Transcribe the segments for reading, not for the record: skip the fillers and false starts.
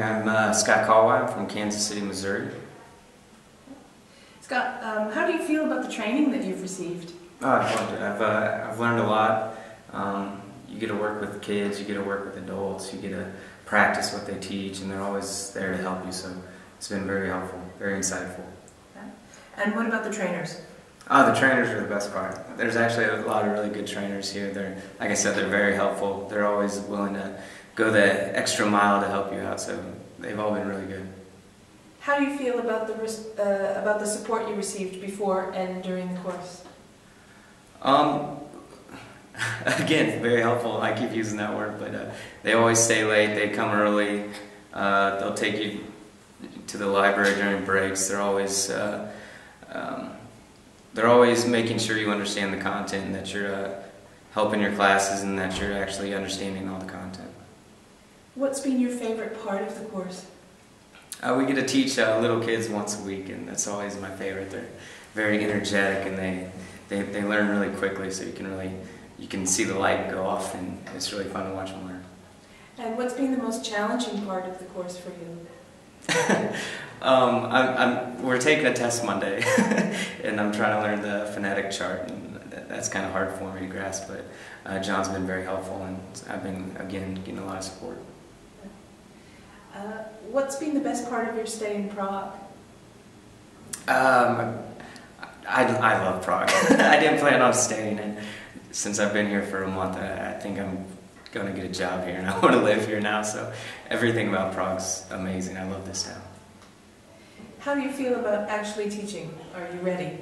I'm Scott Caldwell. I'm from Kansas City, Missouri. Scott, how do you feel about the training that you've received? Oh, I've loved it. I've learned a lot. You get to work with kids, you get to work with adults, you get to practice what they teach, and they're always there to help you, so it's been very helpful, very insightful. Okay. And what about the trainers? Oh, the trainers are the best part. There's actually a lot of really good trainers here. They're, like I said, they're very helpful. They're always willing to go the extra mile to help you out, so they've all been really good. How do you feel about the support you received before and during the course? Again, very helpful. I keep using that word, but they always stay late. They come early. They'll take you to the library during breaks. They're always making sure you understand the content, and that you're helping your classes, and that you're actually understanding all the content. What's been your favorite part of the course? We get to teach little kids once a week, and that's always my favorite. They're very energetic, and they learn really quickly, so you can see the light go off, and it's really fun to watch them learn. And what's been the most challenging part of the course for you? We're taking a test Monday, and I'm trying to learn the phonetic chart, and that's kind of hard for me to grasp, but John's been very helpful, and I've been, again, getting a lot of support. What's been the best part of your stay in Prague? I love Prague. I didn't plan on staying, and since I've been here for a month, I think I'm going to get a job here, and I want to live here now, so everything about Prague's amazing. I love this town. How do you feel about actually teaching? Are you ready?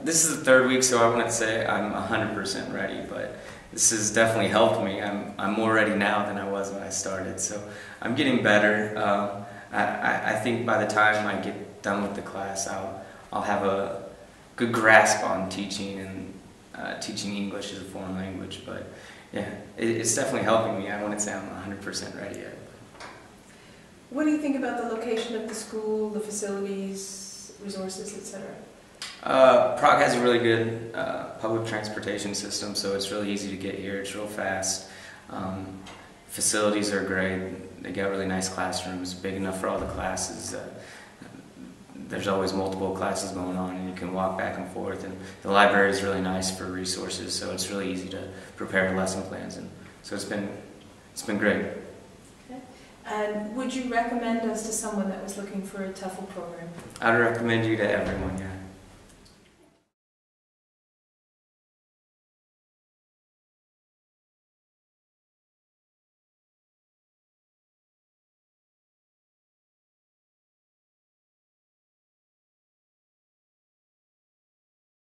This is the third week, so I wouldn't say I'm 100% ready, but this has definitely helped me. I'm more ready now than I was when I started, so I'm getting better. I think by the time I get done with the class, I'll have a good grasp on teaching, and teaching English as a foreign language. But yeah, it's definitely helping me. I wouldn't say I'm 100% ready yet. What do you think about the location of the school, the facilities, resources, etc.? Prague has a really good public transportation system, so it's really easy to get here. It's real fast. Facilities are great. They got really nice classrooms, big enough for all the classes. There's always multiple classes going on, and you can walk back and forth. And the library is really nice for resources, so it's really easy to prepare lesson plans. And so it's been great. Okay. And would you recommend us to someone that was looking for a TEFL program? I'd recommend you to everyone, yeah.